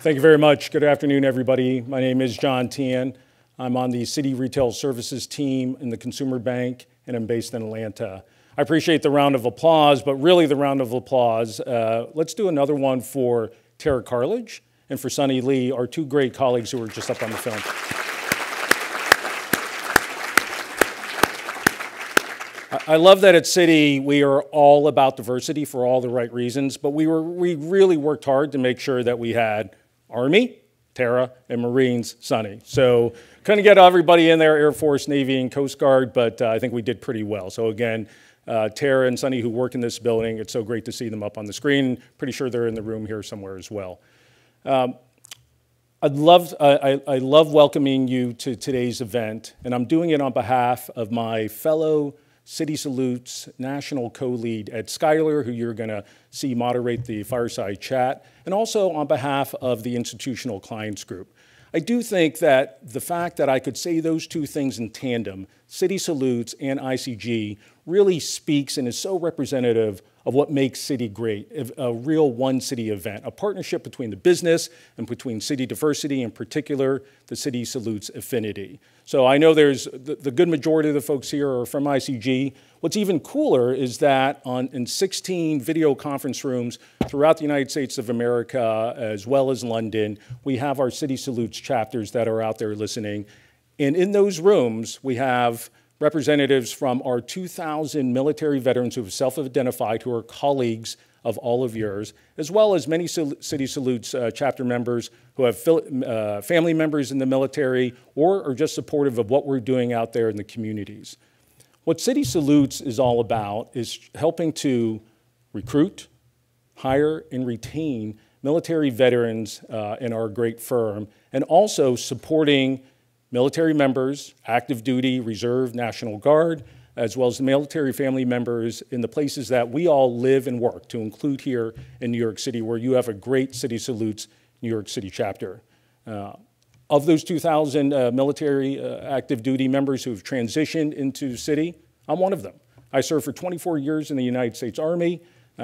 Thank you very much. Good afternoon, everybody. My name is John Tian. I'm on the Citi Retail Services team in the Consumer Bank, and I'm based in Atlanta. I appreciate the round of applause, but really the round of applause. Let's do another one for Tara Kartlidge and for Sonny Lee, our two great colleagues who were just up on the film. I love that at Citi we are all about diversity for all the right reasons, but we really worked hard to make sure that we had Army, Tara, and Marines, Sonny. So couldn't get everybody in there, Air Force, Navy, and Coast Guard, but I think we did pretty well. So again, Tara and Sonny who work in this building, it's so great to see them up on the screen. Pretty sure they're in the room here somewhere as well. I love welcoming you to today's event, and I'm doing it on behalf of my fellow City Salutes national co-lead Ed Skyler, who you're going to see moderate the fireside chat, and also on behalf of the Institutional Clients Group. I do think that the fact that I could say those two things in tandem, City Salutes and ICG, really speaks and is so representative of what makes Citi great, a real one Citi event, a partnership between the business and between Citi diversity, in particular, the City Salutes affinity. So I know there's the good majority of the folks here are from ICG. What's even cooler is that in 16 video conference rooms throughout the United States of America, as well as London, we have our City Salutes chapters that are out there listening. And in those rooms, we have representatives from our 2,000 military veterans who have self-identified, who are colleagues of all of yours, as well as many City Salutes chapter members who have family members in the military or are just supportive of what we're doing out there in the communities. What City Salutes is all about is helping to recruit, hire, and retain military veterans in our great firm, and also supporting military members, active duty, reserve, National Guard, as well as the military family members in the places that we all live and work, to include here in New York City, where you have a great City Salutes New York City chapter. Of those 2,000 military active duty members who have transitioned into Citi, I'm one of them. I served for 24 years in the United States Army,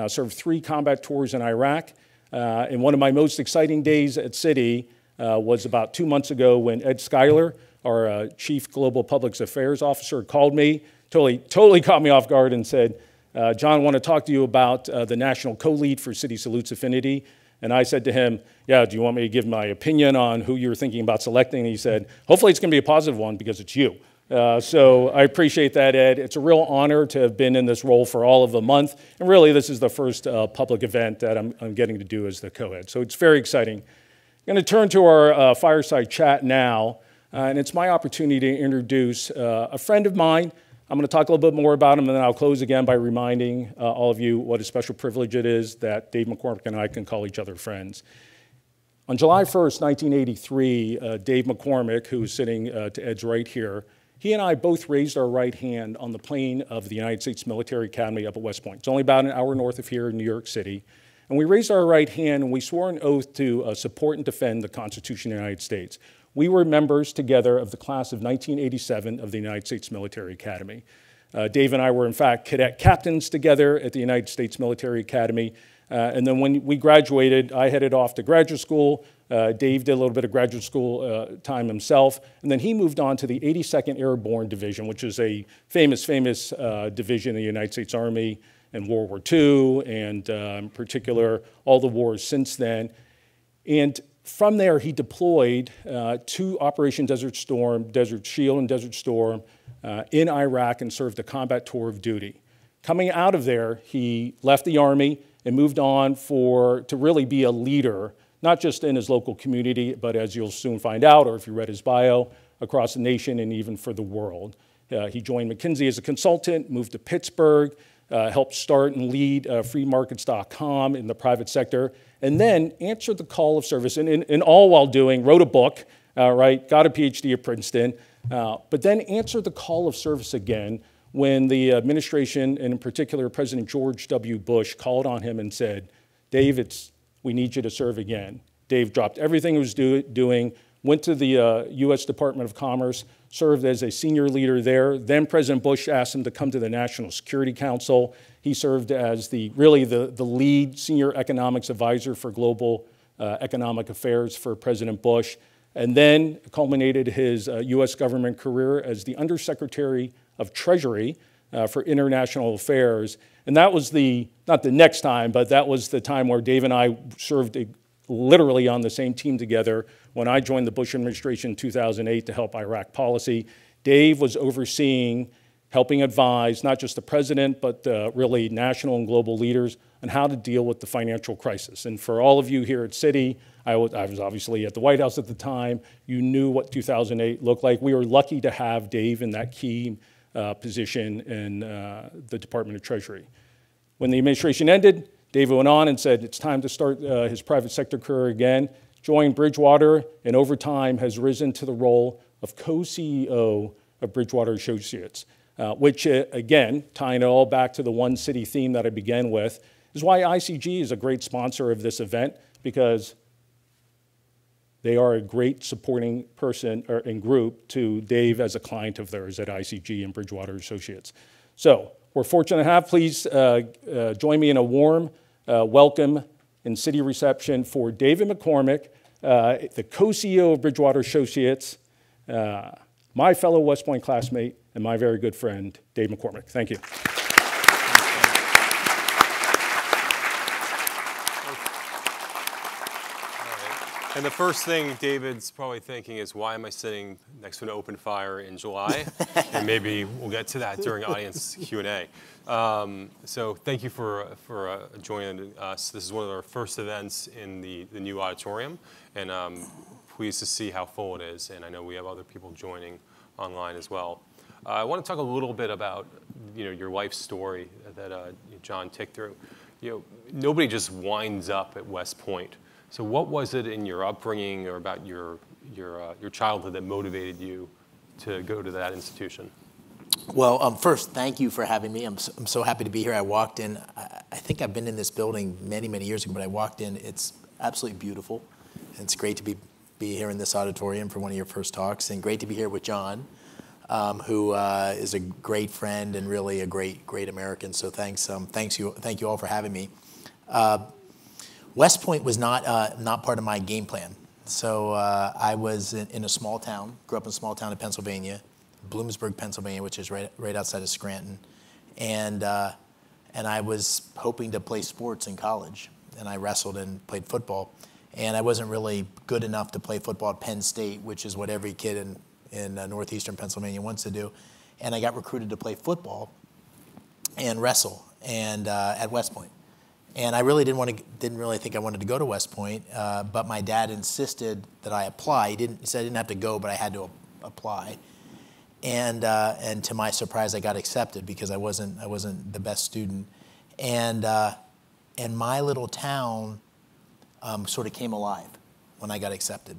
served 3 combat tours in Iraq, and one of my most exciting days at Citi was about 2 months ago when Ed Skyler, our Chief Global Public Affairs Officer, called me, totally caught me off guard, and said, John, I want to talk to you about the national co-lead for City Salutes Affinity. And I said to him, yeah, do you want me to give my opinion on who you're thinking about selecting? And he said, hopefully it's going to be a positive one because it's you. So I appreciate that, Ed. It's a real honor to have been in this role for all of a month. And really, this is the first public event that I'm getting to do as the co-head. So it's very exciting. I'm going to turn to our fireside chat now, and it's my opportunity to introduce a friend of mine. I'm going to talk a little bit more about him, and then I'll close again by reminding all of you what a special privilege it is that Dave McCormick and I can call each other friends. On July 1st, 1983, Dave McCormick, who is sitting to Ed's right here, he and I both raised our right hand on the plane of the United States Military Academy up at West Point. It's only about an hour north of here in New York City. And we raised our right hand and we swore an oath to support and defend the Constitution of the United States. We were members together of the class of 1987 of the United States Military Academy. Dave and I were, in fact, cadet captains together at the United States Military Academy. And then when we graduated, I headed off to graduate school. Dave did a little bit of graduate school time himself. And then he moved on to the 82nd Airborne Division, which is a famous division in the United States Army, and World War II, and in particular, all the wars since then. And from there, he deployed to Operation Desert Storm, Desert Shield and Desert Storm in Iraq, and served a combat tour of duty. Coming out of there, he left the Army and moved on to really be a leader, not just in his local community, but as you'll soon find out, or if you read his bio, across the nation and even for the world. He joined McKinsey as a consultant, moved to Pittsburgh, helped start and lead FreeMarkets.com in the private sector, and then answered the call of service, and all while doing, wrote a book, right? Got a PhD at Princeton, but then answered the call of service again when the administration, and in particular President George W. Bush, called on him and said, Dave, we need you to serve again. Dave dropped everything he was doing, went to the U.S. Department of Commerce, served as a senior leader there. Then President Bush asked him to come to the National Security Council. He served as the lead senior economics advisor for global economic affairs for President Bush, and then culminated his U.S. government career as the Undersecretary of Treasury for International Affairs. And that was the, not the next time, but that was the time where Dave and I served literally on the same team together when I joined the Bush administration in 2008 to help Iraq policy. Dave was overseeing, helping advise not just the president, but really national and global leaders on how to deal with the financial crisis. And for all of you here at Citi, I was obviously at the White House at the time. You knew what 2008 looked like. We were lucky to have Dave in that key position in the Department of Treasury. When the administration ended, Dave went on and said it's time to start his private sector career again, joined Bridgewater, and over time has risen to the role of co-CEO of Bridgewater Associates, which again, tying it all back to the one Citi theme that I began with, is why ICG is a great sponsor of this event, because they are a great supporting person and group to Dave as a client of theirs at ICG and Bridgewater Associates. So we're fortunate to have, please join me in a warm welcome and Citi reception for David McCormick, the co-CEO of Bridgewater Associates, my fellow West Point classmate, and my very good friend, Dave McCormick. Thank you. And the first thing David's probably thinking is, why am I sitting next to an open fire in July? And maybe we'll get to that during audience Q&A. So thank you for joining us. This is one of our first events in the new auditorium, and I'm pleased to see how full it is. And I know we have other people joining online as well. I want to talk a little bit about your life story that John ticked through. Nobody just winds up at West Point. So what was it in your upbringing or about your childhood that motivated you to go to that institution? Well, first, thank you for having me. I'm so happy to be here. I walked in. I think I've been in this building many, many years ago, but I walked in. It's absolutely beautiful. It's great to be here in this auditorium for one of your first talks, and great to be here with John, who is a great friend and really a great American. So thanks, thank you all for having me. West Point was not part of my game plan. So I was in a small town, grew up in a small town in Pennsylvania, Bloomsburg, Pennsylvania, which is right outside of Scranton. And I was hoping to play sports in college. And I wrestled and played football. And I wasn't really good enough to play football at Penn State, which is what every kid in northeastern Pennsylvania wants to do. And I got recruited to play football and wrestle and at West Point. And I really didn't really think I wanted to go to West Point, but my dad insisted that I apply. He said I didn't have to go, but I had to apply. And to my surprise, I got accepted because I wasn't the best student. And my little town sort of came alive when I got accepted.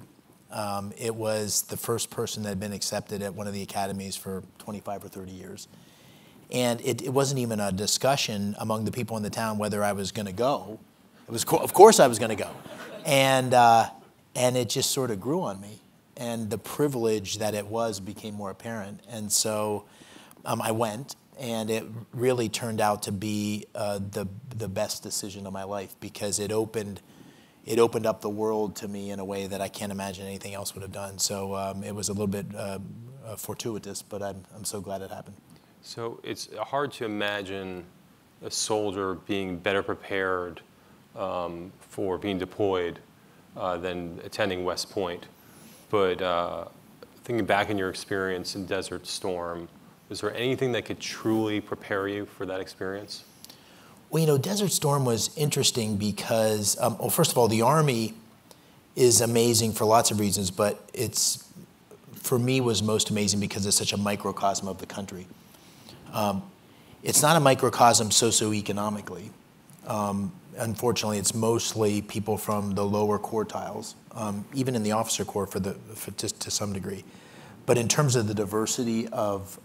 It was the first person that had been accepted at one of the academies for 25 or 30 years. And it wasn't even a discussion among the people in the town whether I was going to go. It was, of course, I was going to go. And it just sort of grew on me. And the privilege that it was became more apparent. And so I went, and it really turned out to be the best decision of my life, because it opened up the world to me in a way that I can't imagine anything else would have done. So it was a little bit fortuitous, but I'm so glad it happened. So it's hard to imagine a soldier being better prepared for being deployed than attending West Point. But thinking back in your experience in Desert Storm, was there anything that could truly prepare you for that experience? Well, Desert Storm was interesting because, well, first of all, the Army is amazing for lots of reasons, but it's, for me, was most amazing because it's such a microcosm of the country. It's not a microcosm socioeconomically. Unfortunately, it's mostly people from the lower quartiles, even in the officer corps to some degree. But in terms of the diversity of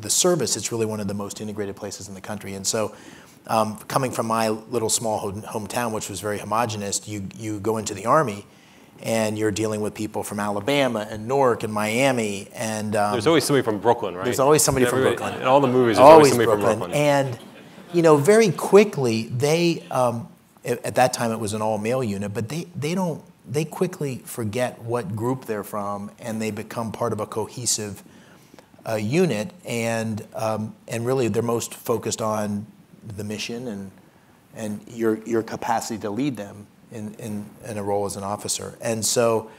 the service, it's really one of the most integrated places in the country. And so coming from my little small hometown, which was very homogenous, you go into the Army, and you're dealing with people from Alabama and Newark and Miami. And there's always somebody from Brooklyn, right? There's always somebody from Brooklyn. In all the movies, there's always somebody from Brooklyn. And very quickly, At that time, it was an all-male unit, but they quickly forget what group they're from, and they become part of a cohesive unit, and really they're most focused on the mission and your capacity to lead them in a role as an officer. And so,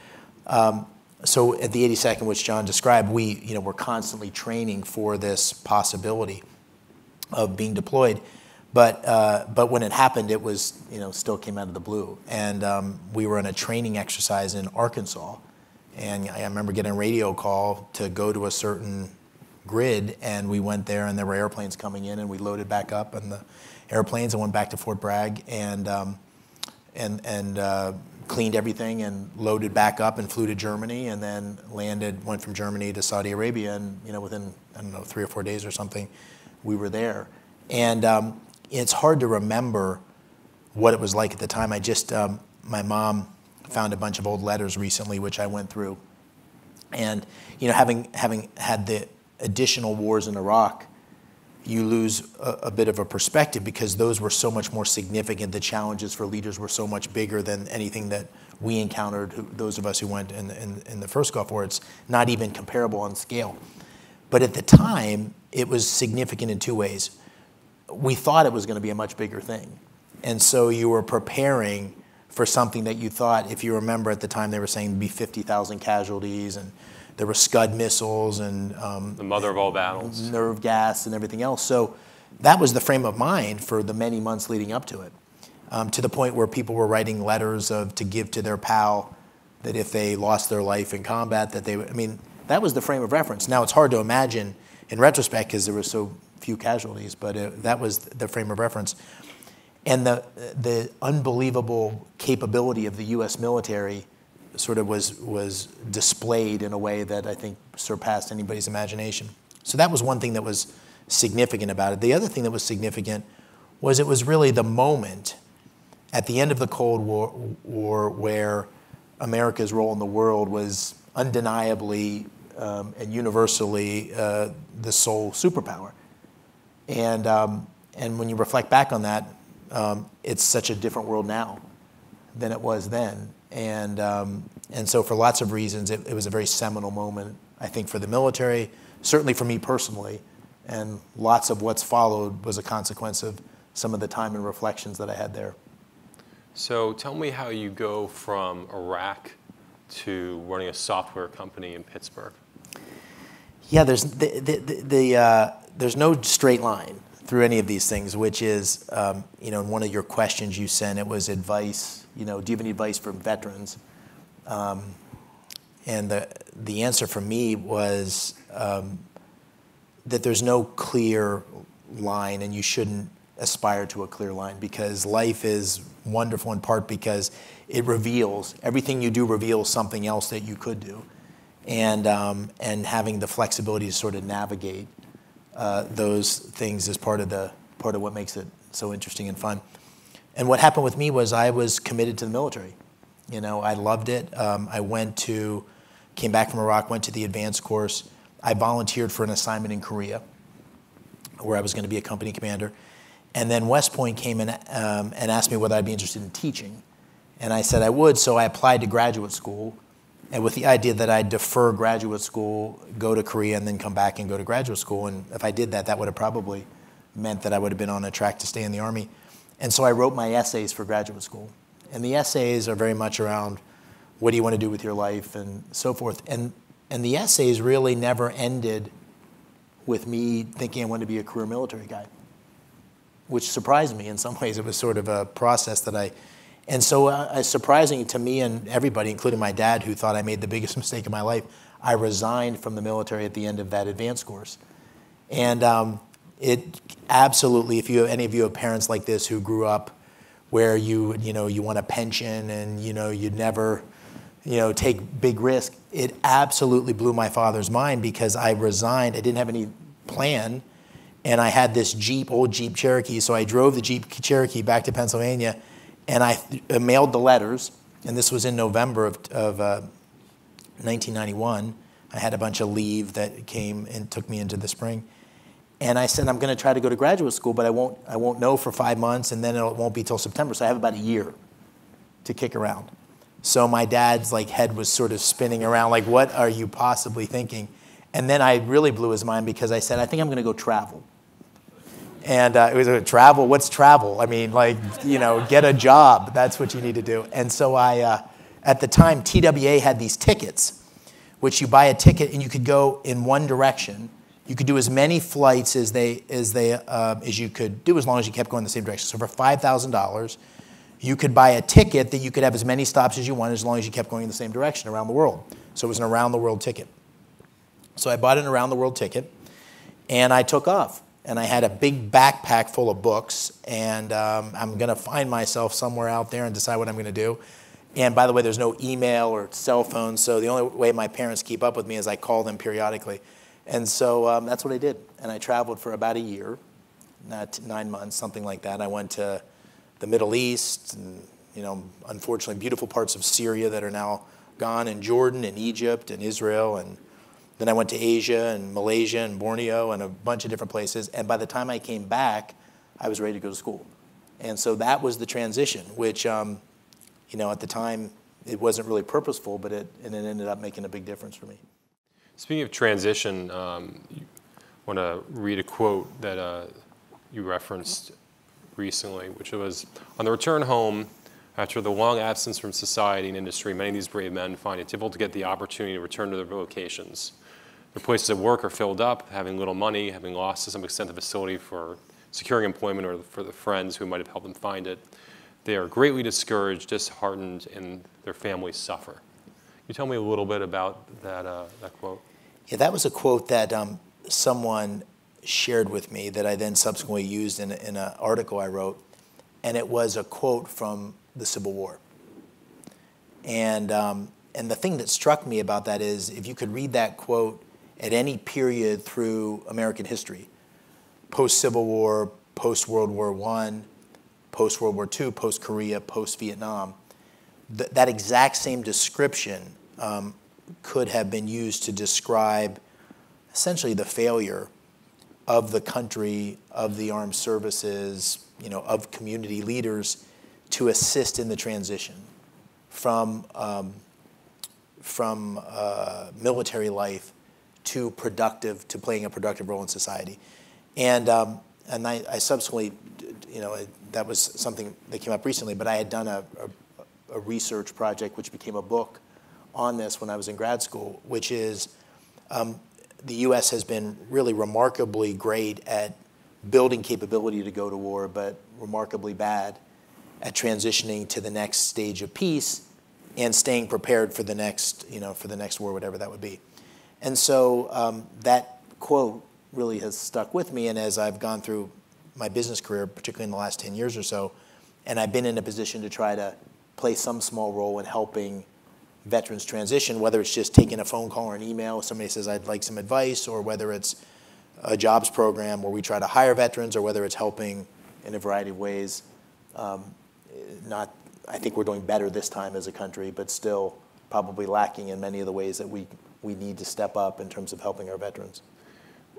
so at the 82nd, which John described, we're constantly training for this possibility of being deployed. But when it happened, it was, still came out of the blue. And we were in a training exercise in Arkansas. And I remember getting a radio call to go to a certain grid. And we went there, and there were airplanes coming in. And we loaded back up on the airplanes and went back to Fort Bragg and cleaned everything and loaded back up and flew to Germany. And then landed, went from Germany to Saudi Arabia. And within, 3 or 4 days or something, we were there. And it's hard to remember what it was like at the time. I just, my mom found a bunch of old letters recently, which I went through. And having had the additional wars in Iraq, you lose a bit of a perspective, because those were so much more significant. The challenges for leaders were so much bigger than anything that we encountered, those of us who went in the first Gulf War. It's not even comparable on scale. But at the time, it was significant in two ways. We thought it was going to be a much bigger thing. And so you were preparing for something that you thought, if you remember at the time, they were saying it'd be 50,000 casualties, and there were Scud missiles, and the mother of all battles, nerve gas, and everything else. So that was the frame of mind for the many months leading up to it, to the point where people were writing letters to give to their pal that if they lost their life in combat, that they would, that was the frame of reference. Now, it's hard to imagine in retrospect, because there was so few casualties, but that was the frame of reference. And the unbelievable capability of the U.S. military sort of was displayed in a way that I think surpassed anybody's imagination. So that was one thing that was significant about it. The other thing that was significant was it was really the moment at the end of the Cold War where America's role in the world was undeniably and universally the sole superpower. And when you reflect back on that, it's such a different world now than it was then. And so for lots of reasons, it was a very seminal moment, I think, for the military, certainly for me personally. And lots of what's followed was a consequence of some of the time and reflections that I had there. So tell me how you go from Iraq to running a software company in Pittsburgh. Yeah, there's no straight line through any of these things, which is, in one of your questions you sent, it was advice, do you have any advice for veterans? And the answer for me was that there's no clear line, and you shouldn't aspire to a clear line, because life is wonderful in part because it reveals, everything you do reveals something else that you could do. And having the flexibility to sort of navigate those things is part of what makes it so interesting and fun. And what happened with me was I was committed to the military. I loved it. Came back from Iraq, went to the advanced course. I volunteered for an assignment in Korea, where I was going to be a company commander. And then West Point came in and asked me whether I'd be interested in teaching, and I said I would. So I applied to graduate school, and with the idea that I'd defer graduate school, go to Korea, and then come back and go to graduate school. And if I did that, that would have probably meant that I would have been on a track to stay in the Army. And so I wrote my essays for graduate school. And the essays are very much around what do you want to do with your life and so forth. And the essays really never ended with me thinking I wanted to be a career military guy, which surprised me in some ways. It was sort of a process that And so surprising to me and everybody, including my dad, who thought I made the biggest mistake of my life, I resigned from the military at the end of that advanced course. And it absolutely, if you any of you have parents like this who grew up where you want a pension and you'd never take big risk, it absolutely blew my father's mind, because I resigned. I didn't have any plan, and I had this old Jeep Cherokee. So I drove the Jeep Cherokee back to Pennsylvania. And I mailed the letters, and this was in November of 1991. I had a bunch of leave that came and took me into the spring. And I said, I'm going to try to go to graduate school, but I won't know for 5 months, and then it won't be till September. So I have about a year to kick around. So my dad's like head was sort of spinning around, like, what are you possibly thinking? And then I really blew his mind because I said, I think I'm going to go travel. And it was like, travel? What's travel? I mean, like, you know, get a job. That's what you need to do. And so I, at the time, TWA had these tickets, which you buy a ticket and you could go in one direction. You could do as many flights as you could do as long as you kept going the same direction. So for $5,000, you could buy a ticket that you could have as many stops as you wanted as long as you kept going in the same direction around the world. So it was an around-the-world ticket. So I bought an around-the-world ticket, and I took off. And I had a big backpack full of books, and I'm going to find myself somewhere out there and decide what I'm going to do. And by the way, there's no email or cell phone, so the only way my parents keep up with me is I call them periodically. And so that's what I did. And I traveled for about a year, not 9 months, something like that. I went to the Middle East, and, you know, unfortunately, beautiful parts of Syria that are now gone, and Jordan, and Egypt, and Israel, and then I went to Asia and Malaysia and Borneo and a bunch of different places. And by the time I came back, I was ready to go to school. And so that was the transition, which, you know, at the time, it wasn't really purposeful, but it ended up making a big difference for me. Speaking of transition, I want to read a quote that you referenced recently, which was, on the return home, after the long absence from society and industry, many of these brave men find it difficult to get the opportunity to return to their vocations. Their places of work are filled up, having little money, having lost to some extent the facility for securing employment or for the friends who might have helped them find it. They are greatly discouraged, disheartened, and their families suffer. Can you tell me a little bit about that, that quote? Yeah, that was a quote that someone shared with me that I then subsequently used in an article I wrote. And it was a quote from the Civil War. And the thing that struck me about that is if you could read that quote at any period through American history, post-Civil War, post-World War I, post-World War II, post-Korea, post-Vietnam, that exact same description could have been used to describe essentially the failure of the country, of the armed services, you know, of community leaders to assist in the transition from military life to productive, to playing a productive role in society. And I subsequently, you know, that was something that came up recently, but I had done a research project which became a book on this when I was in grad school, which is the U.S. has been really remarkably great at building capability to go to war, but remarkably bad at transitioning to the next stage of peace and staying prepared for the next, you know, for the next war, whatever that would be. And so that quote really has stuck with me, and as I've gone through my business career, particularly in the last 10 years or so, and I've been in a position to try to play some small role in helping veterans transition, whether it's just taking a phone call or an email, somebody says, I'd like some advice, or whether it's a jobs program where we try to hire veterans, or whether it's helping in a variety of ways. I think we're doing better this time as a country, but still probably lacking in many of the ways that we need to step up in terms of helping our veterans.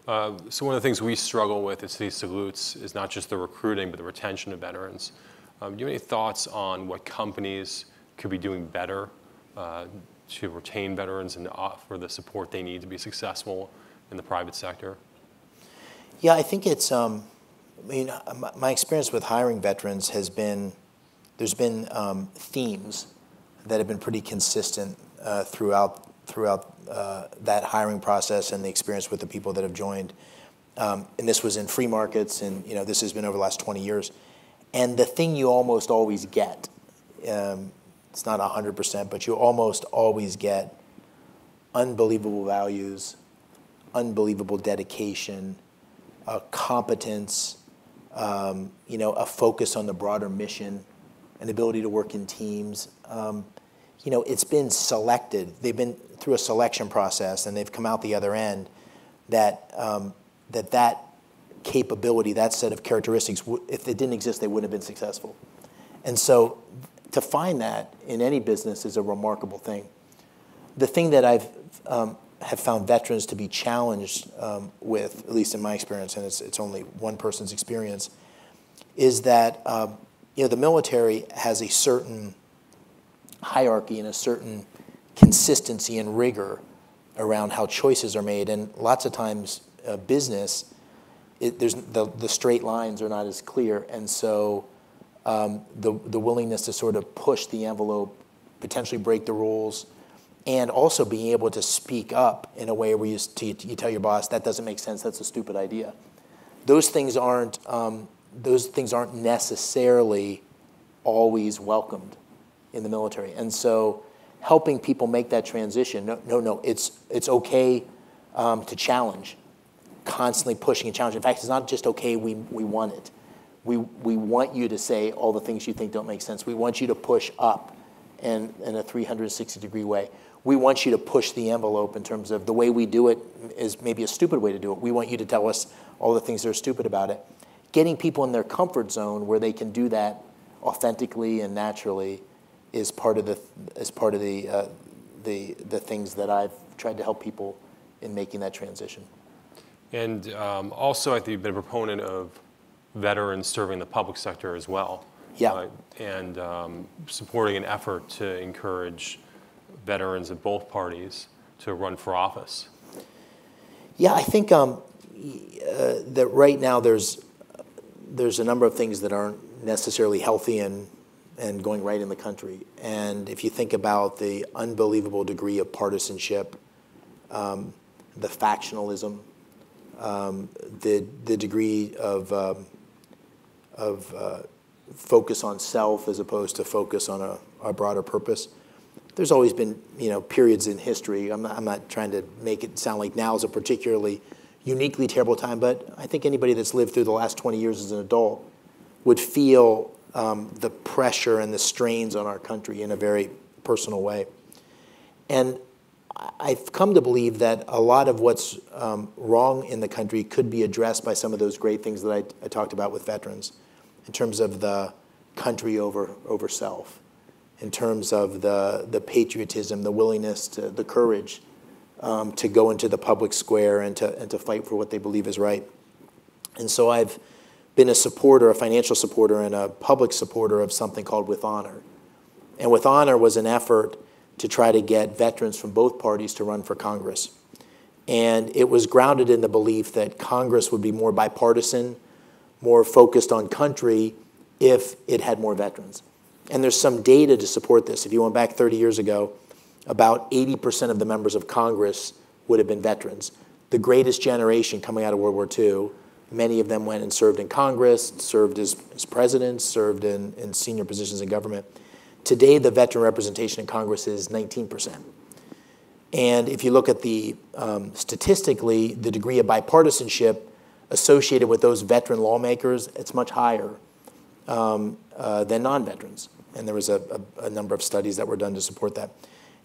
So one of the things we struggle with at City Salutes is not just the recruiting, but the retention of veterans. Do you have any thoughts on what companies could be doing better to retain veterans and to offer the support they need to be successful in the private sector? Yeah, I think it's, I mean, my experience with hiring veterans has been, there's been themes that have been pretty consistent throughout that hiring process and the experience with the people that have joined. And this was in free markets, and you know, this has been over the last 20 years. And the thing you almost always get, it's not 100%, but you almost always get unbelievable values, unbelievable dedication, competence, you know, a focus on the broader mission, an ability to work in teams. You know, it's been selected. They've been through a selection process, and they've come out the other end that that capability, that set of characteristics, if it didn't exist, they wouldn't have been successful. And so to find that in any business is a remarkable thing. The thing that I've have found veterans to be challenged with, at least in my experience, and it's only one person's experience, is that the military has a certain hierarchy and a certain consistency and rigor around how choices are made, and lots of times business, the straight lines are not as clear, and so the willingness to sort of push the envelope, potentially break the rules, and also being able to speak up in a way where you tell your boss, that doesn't make sense, that's a stupid idea. Those things aren't necessarily always welcomed in the military. And so helping people make that transition, no, it's okay to challenge, constantly pushing and challenging. In fact, it's not just okay, we want it. We want you to say all the things you think don't make sense. We want you to push up in a 360-degree way. We want you to push the envelope in terms of the way we do it is maybe a stupid way to do it. We want you to tell us all the things that are stupid about it. Getting people in their comfort zone where they can do that authentically and naturally is part of the things that I've tried to help people in making that transition. And also, I think you've been a proponent of veterans serving the public sector as well. Yeah. And supporting an effort to encourage veterans of both parties to run for office. Yeah, I think that right now there's a number of things that aren't necessarily healthy and going right in the country. And if you think about the unbelievable degree of partisanship, the factionalism, the degree of focus on self as opposed to focus on a broader purpose. There's always been periods in history. I'm not trying to make it sound like now is a particularly uniquely terrible time, but I think anybody that's lived through the last 20 years as an adult would feel the pressure and the strains on our country in a very personal way. And I've come to believe that a lot of what's wrong in the country could be addressed by some of those great things that I talked about with veterans, in terms of the country over self, in terms of the patriotism, the willingness, the courage to go into the public square and to fight for what they believe is right. And so I've been a supporter, a financial supporter and a public supporter of something called With Honor. And With Honor was an effort to try to get veterans from both parties to run for Congress. And it was grounded in the belief that Congress would be more bipartisan, more focused on country if it had more veterans. And there's some data to support this. If you went back 30 years ago, about 80% of the members of Congress would have been veterans. The greatest generation coming out of World War II, many of them went and served in Congress, served as presidents, served in senior positions in government. Today, the veteran representation in Congress is 19%. And if you look at the, statistically, the degree of bipartisanship associated with those veteran lawmakers, it's much higher than non-veterans. And there was a number of studies that were done to support that.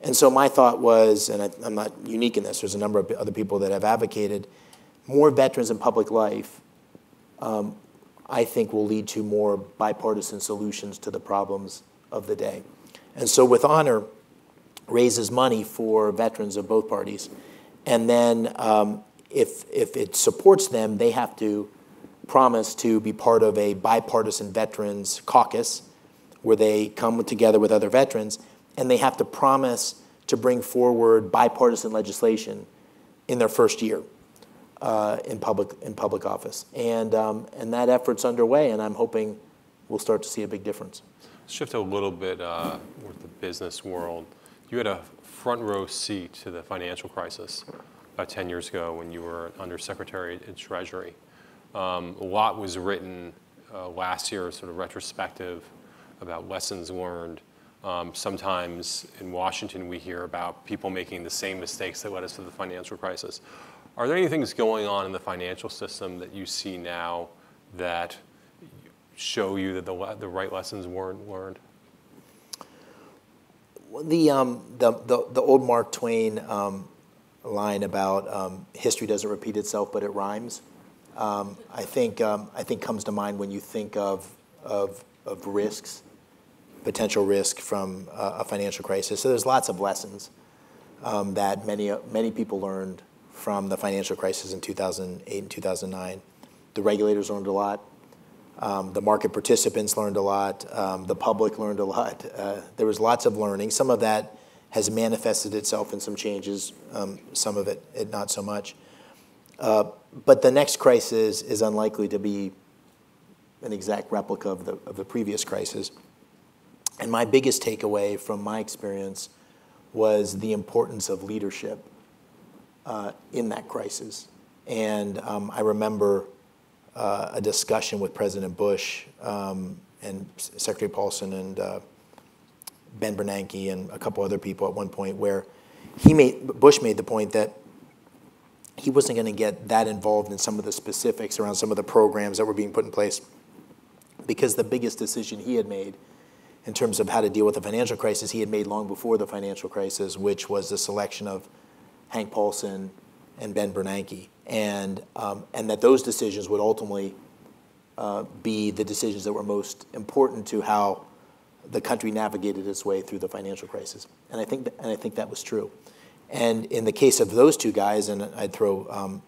And so my thought was, and I'm not unique in this, there's a number of other people that have advocated, more veterans in public life, I think, will lead to more bipartisan solutions to the problems of the day. And so With Honor raises money for veterans of both parties. And then if it supports them, they have to promise to be part of a bipartisan veterans caucus where they come together with other veterans, and they have to promise to bring forward bipartisan legislation in their first year in public office. And that effort's underway, and I'm hoping we'll start to see a big difference. Shift a little bit with the business world. You had a front row seat to the financial crisis about 10 years ago when you were Undersecretary of Treasury. A lot was written last year, sort of retrospective, about lessons learned. Sometimes in Washington we hear about people making the same mistakes that led us to the financial crisis. Are there any things going on in the financial system that you see now that show you that the right lessons weren't learned? The old Mark Twain line about history doesn't repeat itself, but it rhymes, I think comes to mind when you think of risks, potential risk from a financial crisis. So there's lots of lessons. that many people learned from the financial crisis in 2008 and 2009. The regulators learned a lot. The market participants learned a lot. The public learned a lot. There was lots of learning. Some of that has manifested itself in some changes, some of it not so much. But the next crisis is unlikely to be an exact replica of the previous crisis. And my biggest takeaway from my experience was the importance of leadership in that crisis. And I remember a discussion with President Bush and Secretary Paulson and Ben Bernanke and a couple other people at one point where Bush made the point that he wasn't going to get that involved in some of the specifics around some of the programs that were being put in place, because the biggest decision he had made in terms of how to deal with the financial crisis he had made long before the financial crisis, which was the selection of Hank Paulson and Ben Bernanke, and that those decisions would ultimately be the decisions that were most important to how the country navigated its way through the financial crisis. And I think that was true. And in the case of those two guys, and I'd throw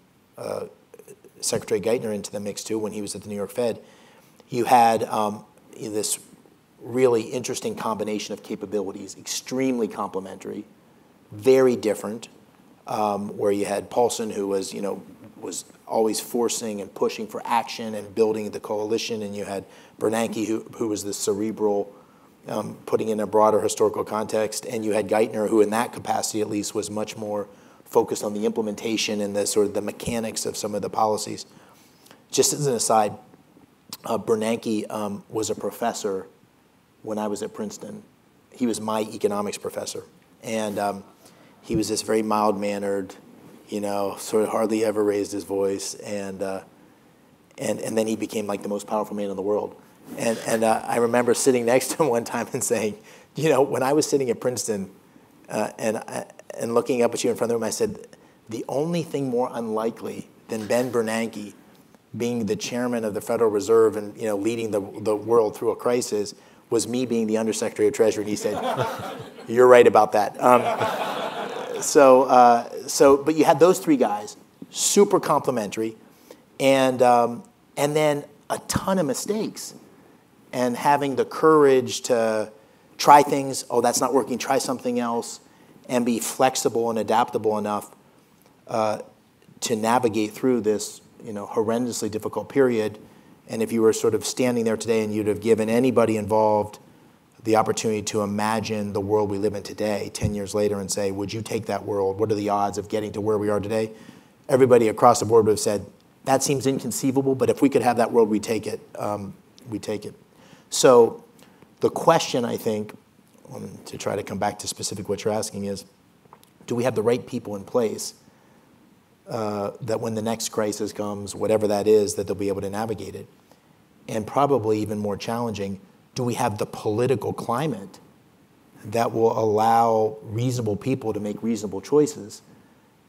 Secretary Geithner into the mix too when he was at the New York Fed, you had this really interesting combination of capabilities, extremely complementary, very different, where you had Paulson, who was, was always forcing and pushing for action and building the coalition, and you had Bernanke, who was the cerebral, putting in a broader historical context, and you had Geithner, who in that capacity at least was much more focused on the implementation and the sort of the mechanics of some of the policies. Just as an aside, Bernanke was a professor when I was at Princeton. He was my economics professor, and he was this very mild-mannered, sort of hardly ever raised his voice, and then he became like the most powerful man in the world. And I remember sitting next to him one time and saying, when I was sitting at Princeton and looking up at you in front of the room, I said, the only thing more unlikely than Ben Bernanke being the chairman of the Federal Reserve and leading the world through a crisis was me being the Undersecretary of Treasury. And he said, you're right about that. But you had those three guys, super complementary, and then a ton of mistakes. And having the courage to try things, oh, that's not working, try something else, and be flexible and adaptable enough to navigate through this horrendously difficult period. And if you were sort of standing there today and you'd have given anybody involved the opportunity to imagine the world we live in today, 10 years later, and say, would you take that world? What are the odds of getting to where we are today? Everybody across the board would have said, that seems inconceivable, but if we could have that world, we'd take it. So the question, I think, to try to come back to specific what you're asking is, do we have the right people in place that when the next crisis comes, whatever that is, that they'll be able to navigate it? And probably even more challenging, do we have the political climate that will allow reasonable people to make reasonable choices?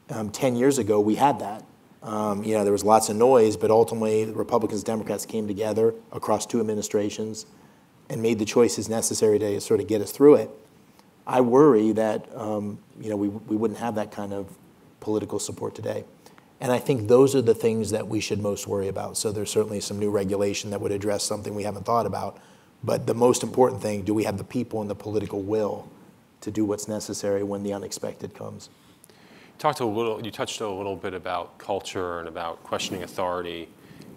10 years ago, we had that. There was lots of noise, but ultimately, Republicans and Democrats came together across two administrations and made the choices necessary to sort of get us through it. I worry that we wouldn't have that kind of political support today. And I think those are the things that we should most worry about. So there's certainly some new regulation that would address something we haven't thought about. But the most important thing, do we have the people and the political will to do what's necessary when the unexpected comes? You touched a little bit about culture and about questioning authority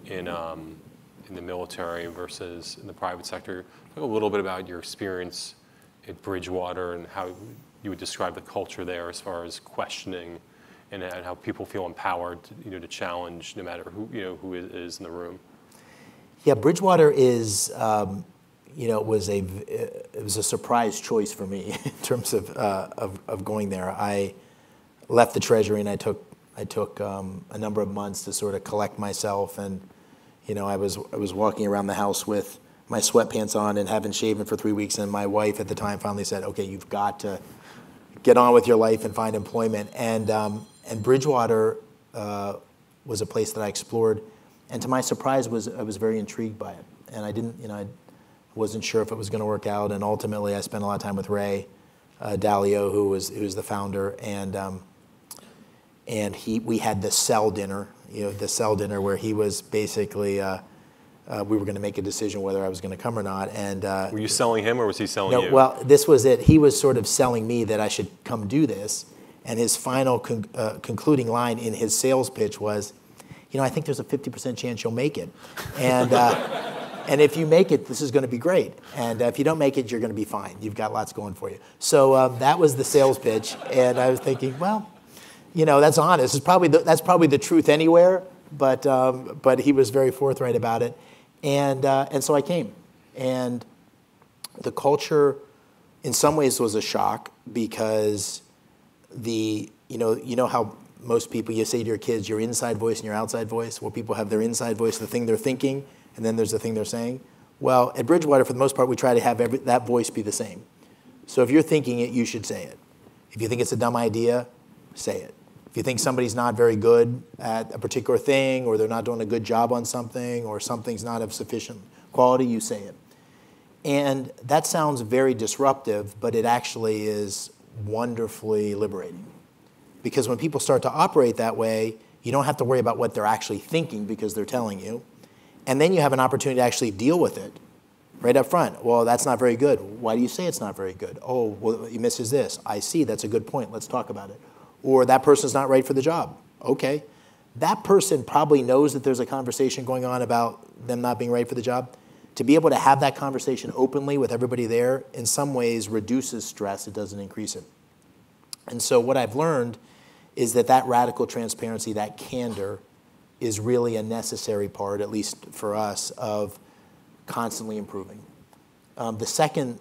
in the military versus in the private sector. Talk a little bit about your experience at Bridgewater and how you would describe the culture there as far as questioning and how people feel empowered, to challenge no matter who is in the room. Yeah, Bridgewater is it was a surprise choice for me in terms of going there. I left the Treasury and I took a number of months to sort of collect myself, and I was walking around the house with my sweatpants on and haven't shaven for 3 weeks, and my wife at the time finally said, okay, you've got to get on with your life and find employment. And Bridgewater was a place that I explored, and to my surprise I was very intrigued by it, and I wasn't sure if it was going to work out, and ultimately I spent a lot of time with Ray Dalio, who was the founder, and we had the cell dinner, where he was basically we were going to make a decision whether I was going to come or not. And were you selling him, or was he selling you? Well, this was it. He was sort of selling me that I should come do this. And his final concluding line in his sales pitch was, I think there's a 50% chance you'll make it. And and if you make it, this is going to be great. And if you don't make it, you're going to be fine. You've got lots going for you. So that was the sales pitch. And I was thinking, well, that's honest. It's probably that's probably the truth anywhere. But he was very forthright about it. And so I came. And the culture, in some ways, was a shock, because you know how most people, you say to your kids, your inside voice and your outside voice. Well, people have their inside voice, the thing they're thinking, and then there's the thing they're saying. Well, at Bridgewater, for the most part, we try to have that voice be the same. So if you're thinking it, you should say it. If you think it's a dumb idea, say it. If you think somebody's not very good at a particular thing, or they're not doing a good job on something, or something's not of sufficient quality, you say it. And that sounds very disruptive, but it actually is wonderfully liberating. Because when people start to operate that way, you don't have to worry about what they're actually thinking, because they're telling you. And then you have an opportunity to actually deal with it right up front. Well, that's not very good. Why do you say it's not very good? Oh, well, he misses this. I see. That's a good point. Let's talk about it. Or that person's not right for the job. Okay. That person probably knows that there's a conversation going on about them not being right for the job. To be able to have that conversation openly with everybody there, in some ways, reduces stress. It doesn't increase it. And so what I've learned is that radical transparency, that candor, is really a necessary part, at least for us, of constantly improving. The second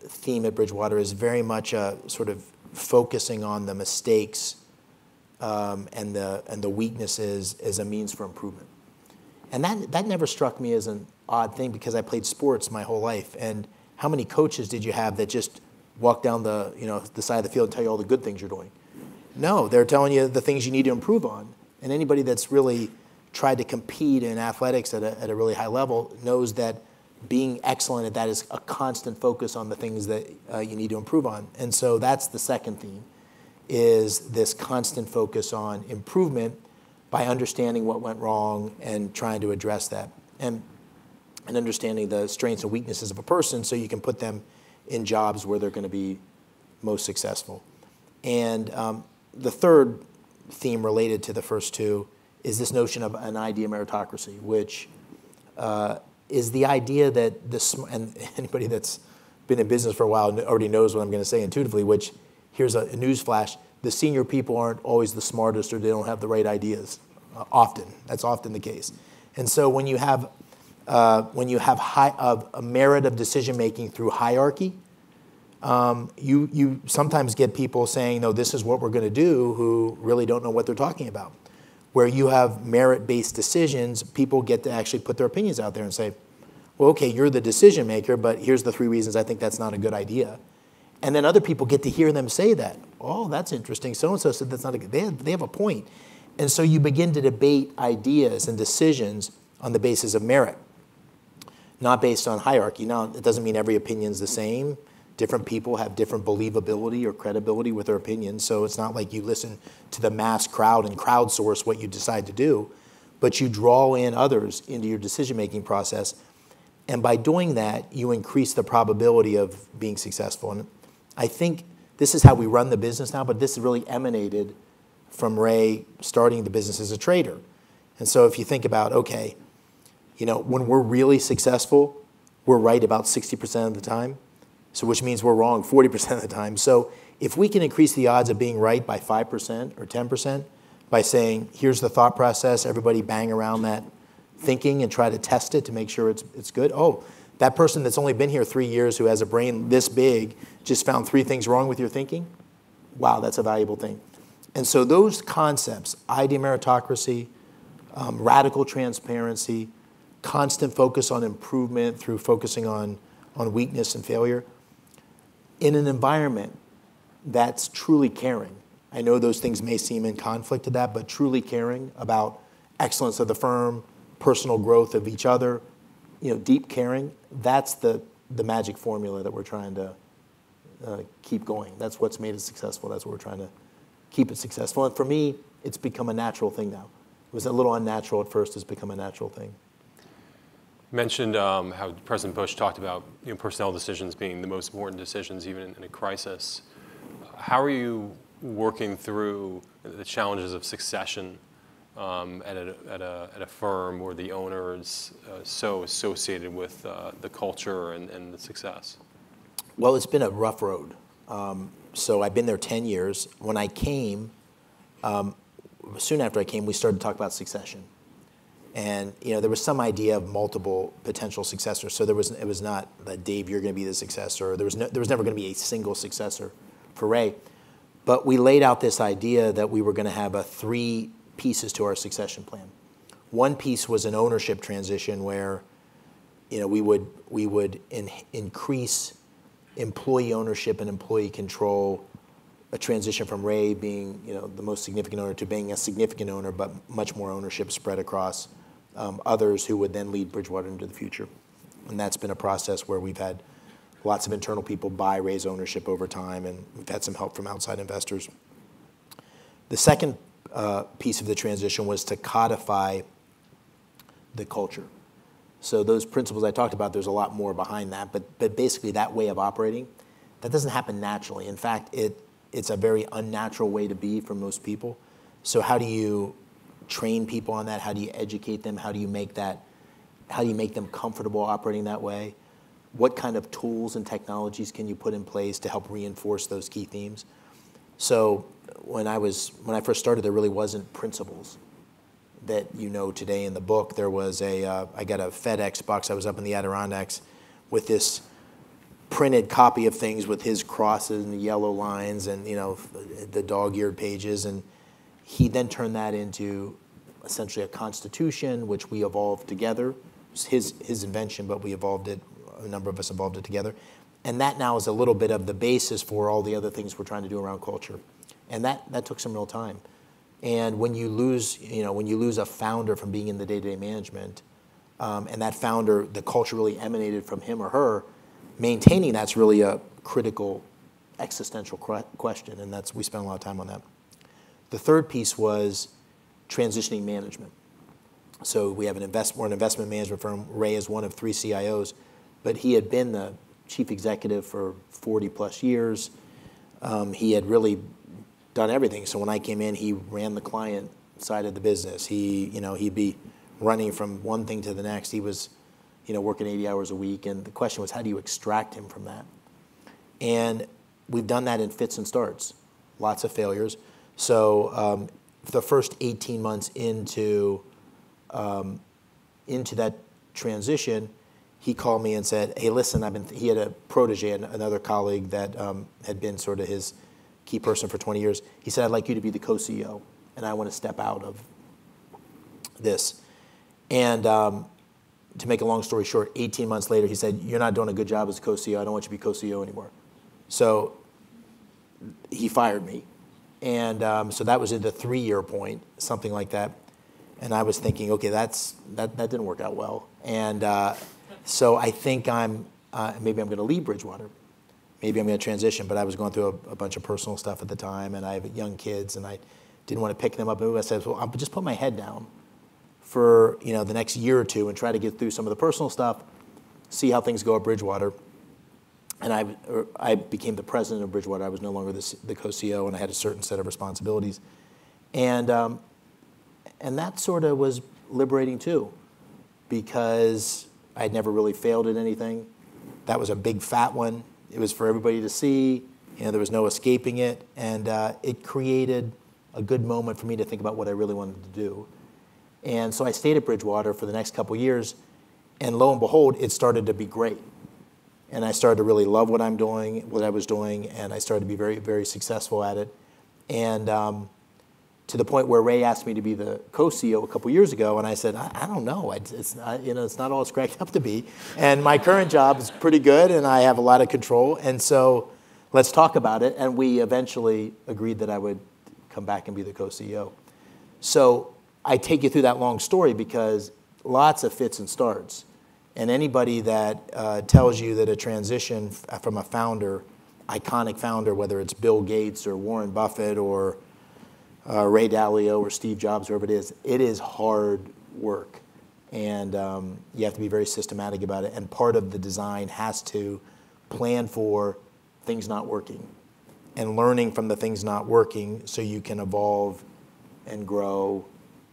theme at Bridgewater is very much a sort of focusing on the mistakes and the weaknesses as a means for improvement. And that never struck me as an odd thing, because I played sports my whole life. And how many coaches did you have that just walk down the, the side of the field and tell you all the good things you're doing? No, they're telling you the things you need to improve on. And anybody that's really tried to compete in athletics at a really high level knows that being excellent at that is a constant focus on the things that you need to improve on. And so that's the second theme, is this constant focus on improvement by understanding what went wrong and trying to address that. And understanding the strengths and weaknesses of a person so you can put them in jobs where they're going to be most successful. And the third theme related to the first two is this notion of an idea meritocracy, which is the idea that and anybody that's been in business for a while already knows what I'm going to say intuitively, which here's a news flash: the senior people aren't always the smartest, or they don't have the right ideas. Often, that's often the case. And so when you have a merit of decision making through hierarchy, you sometimes get people saying, no, this is what we're going to do, who really don't know what they're talking about. Where you have merit-based decisions, people get to actually put their opinions out there and say, well, okay, you're the decision maker, but here's the 3 reasons I think that's not a good idea. And then other people get to hear them say that. Oh, that's interesting. So-and-so said that's not a good idea. They have a point. And so you begin to debate ideas and decisions on the basis of merit, not based on hierarchy. Now, it doesn't mean every opinion's the same. Different people have different believability or credibility with their opinions. So it's not like you listen to the mass crowd and crowdsource what you decide to do, but you draw in others into your decision-making process. And by doing that, you increase the probability of being successful. And I think this is how we run the business now, but this really emanated from Ray starting the business as a trader. And so if you think about, okay, when we're really successful, we're right about 60% of the time. So which means we're wrong 40% of the time. So if we can increase the odds of being right by 5% or 10% by saying, here's the thought process, everybody bang around that thinking and try to test it to make sure it's good. Oh, that person that's only been here 3 years, who has a brain this big, just found 3 things wrong with your thinking. Wow, that's a valuable thing. And so those concepts, idea meritocracy, radical transparency, constant focus on improvement through focusing on weakness and failure, in an environment that's truly caring. I know those things may seem in conflict to that, but truly caring about excellence of the firm, personal growth of each other, deep caring, that's the magic formula that we're trying to keep going. That's what's made it successful. That's what we're trying to keep it successful. And for me, it's become a natural thing now. It was a little unnatural at first. It's become a natural thing. You mentioned how President Bush talked about personnel decisions being the most important decisions, even in a crisis. How are you working through the challenges of succession at a firm where the owner is so associated with the culture and the success? Well, it's been a rough road. So I've been there 10 years. When I came, soon after I came, we started to talk about succession. And there was some idea of multiple potential successors. So it was not that, Dave, you're going to be the successor. There was never going to be a single successor for Ray. But we laid out this idea that we were going to have a 3 pieces to our succession plan. One piece was an ownership transition where we would increase employee ownership and employee control, a transition from Ray being the most significant owner to being a significant owner, but much more ownership spread across others who would then lead Bridgewater into the future. And that's been a process where we've had lots of internal people buy Ray's ownership over time, and we've had some help from outside investors. The second piece of the transition was to codify the culture. So those principles I talked about, there's a lot more behind that, but basically that way of operating, that doesn't happen naturally. In fact, it's a very unnatural way to be for most people. So how do you train people on that? How do you educate them? How do you make them comfortable operating that way? What kind of tools and technologies can you put in place to help reinforce those key themes? So when I first started, there really wasn't principles that today in the book. There was a, I got a FedEx box. I was up in the Adirondacks with this printed copy of things with his crosses and the yellow lines and the dog-eared pages. And he then turned that into essentially a constitution, which we evolved together. It was his invention, but we evolved it. A number of us evolved it together. And that now is a little bit of the basis for all the other things we're trying to do around culture. And that took some real time. And when you lose, when you lose a founder from being in the day-to-day management, and that founder, the culture really emanated from him or her, maintaining that's really a critical existential question, and we spent a lot of time on that. The third piece was transitioning management. So we're an investment management firm. Ray is one of 3 CIOs, but he had been the chief executive for 40-plus years. He had really done everything. So when I came in, he ran the client side of the business. He'd be running from one thing to the next. He was, working 80 hours a week. And the question was, how do you extract him from that? And we've done that in fits and starts, lots of failures. So the first 18 months into that transition, he called me and said, hey, listen, he had a protege, another colleague that had been sort of his key person for 20 years. He said, I'd like you to be the co-CEO, and I want to step out of this. And to make a long story short, 18 months later, he said, you're not doing a good job as co-CEO. I don't want you to be co-CEO anymore. So he fired me. And so that was at the 3-year point, something like that. And I was thinking, OK, that didn't work out well. And so I think maybe I'm going to leave Bridgewater. Maybe I'm going to transition. But I was going through a bunch of personal stuff at the time. And I have young kids. And I didn't want to pick them up. And I said, well, I'll just put my head down for the next year or two and try to get through some of the personal stuff, see how things go at Bridgewater. And I became the president of Bridgewater. I was no longer the co-CEO. And I had a certain set of responsibilities. And that sort of was liberating, too, because I'd never really failed at anything. That was a big fat one. It was for everybody to see. There was no escaping it. And it created a good moment for me to think about what I really wanted to do. And so I stayed at Bridgewater for the next couple years. And lo and behold, it started to be great. And I started to really love what I'm doing, what I was doing. And I started to be very, very successful at it. And to the point where Ray asked me to be the co-CEO a couple years ago, and I said, I don't know. It's not all it's cracked up to be. And my current job is pretty good, and I have a lot of control. And so let's talk about it. And we eventually agreed that I would come back and be the co-CEO. So I take you through that long story because lots of fits and starts. And anybody that tells you that a transition from a founder, iconic founder, whether it's Bill Gates or Warren Buffett or Ray Dalio or Steve Jobs, whoever it is hard work. And you have to be very systematic about it. And part of the design has to plan for things not working and learning from the things not working so you can evolve and grow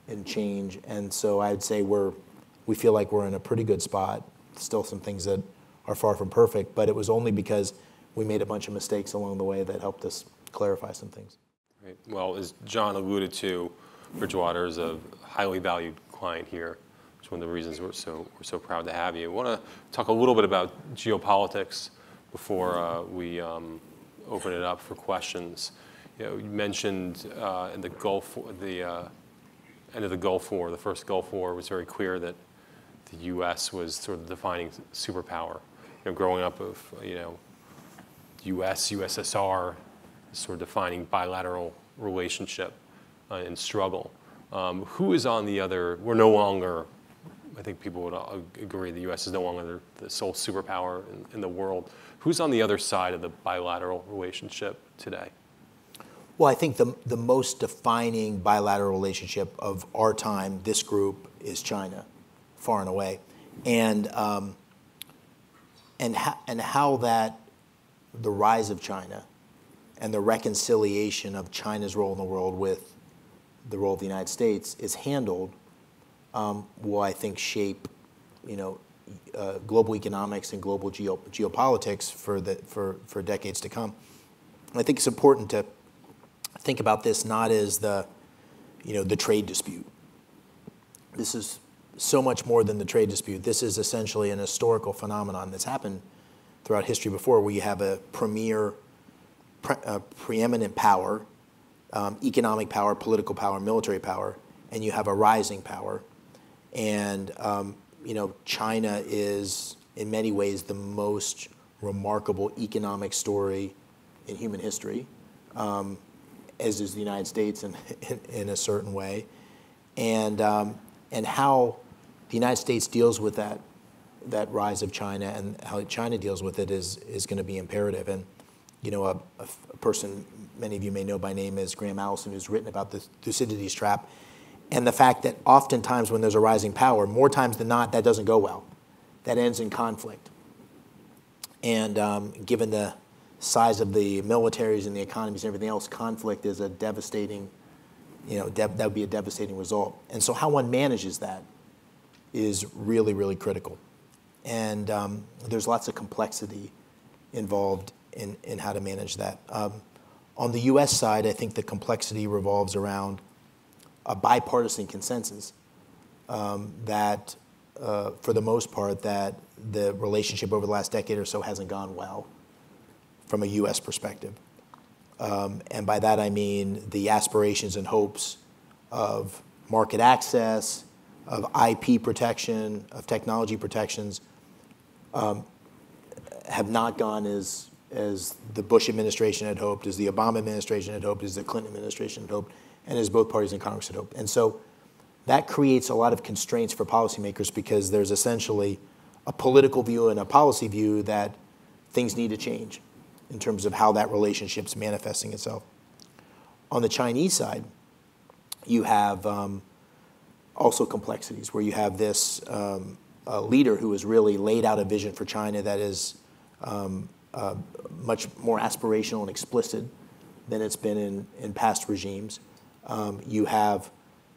and change. And so I'd say we feel like we're in a pretty good spot. Still some things that are far from perfect, but it was only because we made a bunch of mistakes along the way that helped us clarify some things. Right. Well, as John alluded to, Bridgewater is a highly valued client here. It's one of the reasons we're so proud to have you. I want to talk a little bit about geopolitics before we open it up for questions. You know, you mentioned in the Gulf, the end of the Gulf War, the first Gulf War, was very clear that the U.S. was sort of defining superpower. You know, growing up of, you know, U.S., USSR, sort of defining bilateral relationship and struggle. Who is on the other? We're no longer, I think people would agree, the U.S. is no longer the sole superpower in the world. Who's on the other side of the bilateral relationship today? Well, I think the most defining bilateral relationship of our time, this group, is China, far and away. And how that, the rise of China and the reconciliation of China's role in the world with the role of the United States is handled will, I think, shape, you know, global economics and global geopolitics for decades to come. And I think it's important to think about this not as the, you know, the trade dispute. This is so much more than the trade dispute. This is essentially an historical phenomenon that's happened throughout history before, where you have a preeminent power, economic power, political power, military power, and you have a rising power. And you know, China is, in many ways, the most remarkable economic story in human history, as is the United States in a certain way. And how the United States deals with that rise of China and how China deals with it is going to be imperative. And you know, a person many of you may know by name is Graham Allison, who's written about the Thucydides trap and the fact that oftentimes when there's a rising power, more times than not, that doesn't go well. That ends in conflict. And given the size of the militaries and the economies and everything else, conflict is a devastating, you know, that would be a devastating result. And so how one manages that is really, really critical. And there's lots of complexity involved in how to manage that. On the US side, I think the complexity revolves around a bipartisan consensus that, for the most part, that the relationship over the last decade or so hasn't gone well from a US perspective. And by that I mean the aspirations and hopes of market access, of IP protection, of technology protections, have not gone as the Bush administration had hoped, as the Obama administration had hoped, as the Clinton administration had hoped, and as both parties in Congress had hoped. And so that creates a lot of constraints for policymakers because there's essentially a political view and a policy view that things need to change in terms of how that relationship's manifesting itself. On the Chinese side, you have also complexities where you have this a leader who has really laid out a vision for China that is much more aspirational and explicit than it's been in past regimes. You have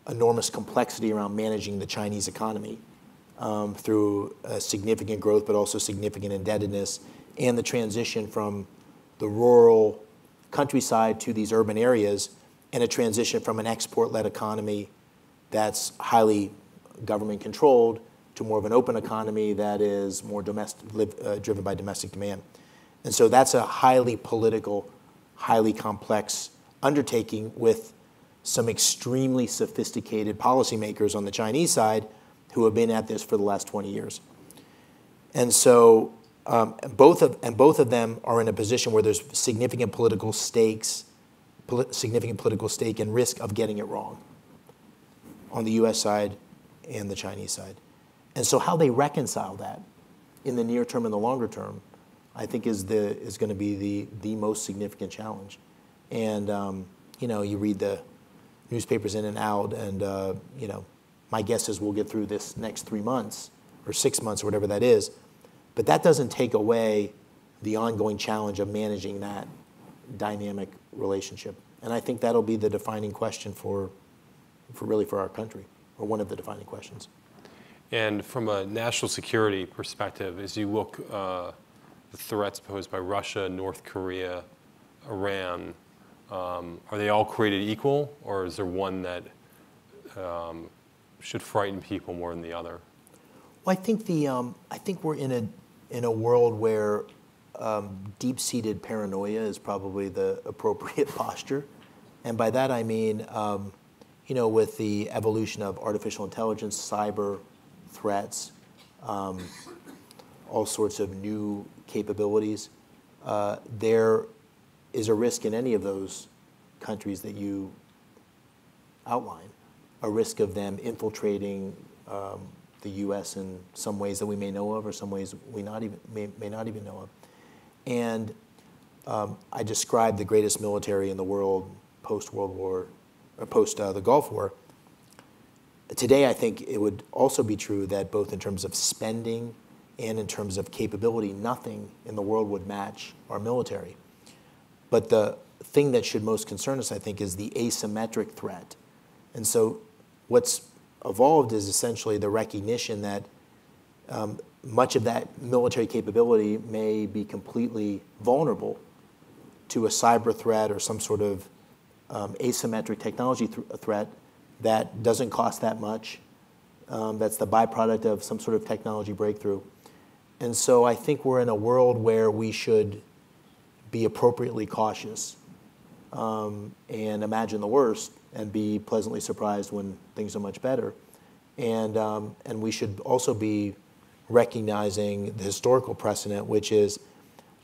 enormous complexity around managing the Chinese economy through significant growth, but also significant indebtedness, and the transition from the rural countryside to these urban areas, and a transition from an export-led economy that's highly government-controlled to more of an open economy that is more domestic, driven by domestic demand. And so that's a highly political, highly complex undertaking with some extremely sophisticated policymakers on the Chinese side who have been at this for the last 20 years. And so both of them are in a position where there's significant political stakes, significant political stake and risk of getting it wrong on the US side and the Chinese side. And so how they reconcile that in the near term and the longer term I think is going to be the most significant challenge. And you know, you read the newspapers in and out, and you know, my guess is we'll get through this next 3 months or 6 months or whatever that is, but that doesn't take away the ongoing challenge of managing that dynamic relationship. And I think that'll be the defining question for really for our country, or one of the defining questions. And from a national security perspective, as you look the threats posed by Russia, North Korea, Iran, are they all created equal, or is there one that should frighten people more than the other? Well, I think the I think we're in a world where deep-seated paranoia is probably the appropriate posture, and by that I mean, you know, with the evolution of artificial intelligence, cyber threats, all sorts of new capabilities, there is a risk in any of those countries that you outline, a risk of them infiltrating the U.S. in some ways that we may know of, or some ways we may not even know of. And I described the greatest military in the world post-World War, or post the Gulf War. Today, I think it would also be true that both in terms of spending and in terms of capability, nothing in the world would match our military. But the thing that should most concern us, I think, is the asymmetric threat. And so what's evolved is essentially the recognition that much of that military capability may be completely vulnerable to a cyber threat or some sort of asymmetric technology threat that doesn't cost that much, that's the byproduct of some sort of technology breakthrough. And so I think we're in a world where we should be appropriately cautious and imagine the worst and be pleasantly surprised when things are much better. And we should also be recognizing the historical precedent, which is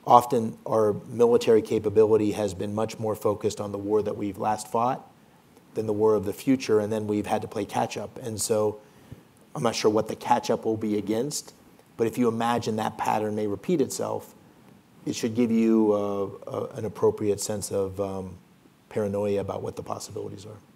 often our military capability has been much more focused on the war that we've last fought than the war of the future, and then we've had to play catch-up. And so I'm not sure what the catch-up will be against, but if you imagine that pattern may repeat itself, it should give you an appropriate sense of paranoia about what the possibilities are.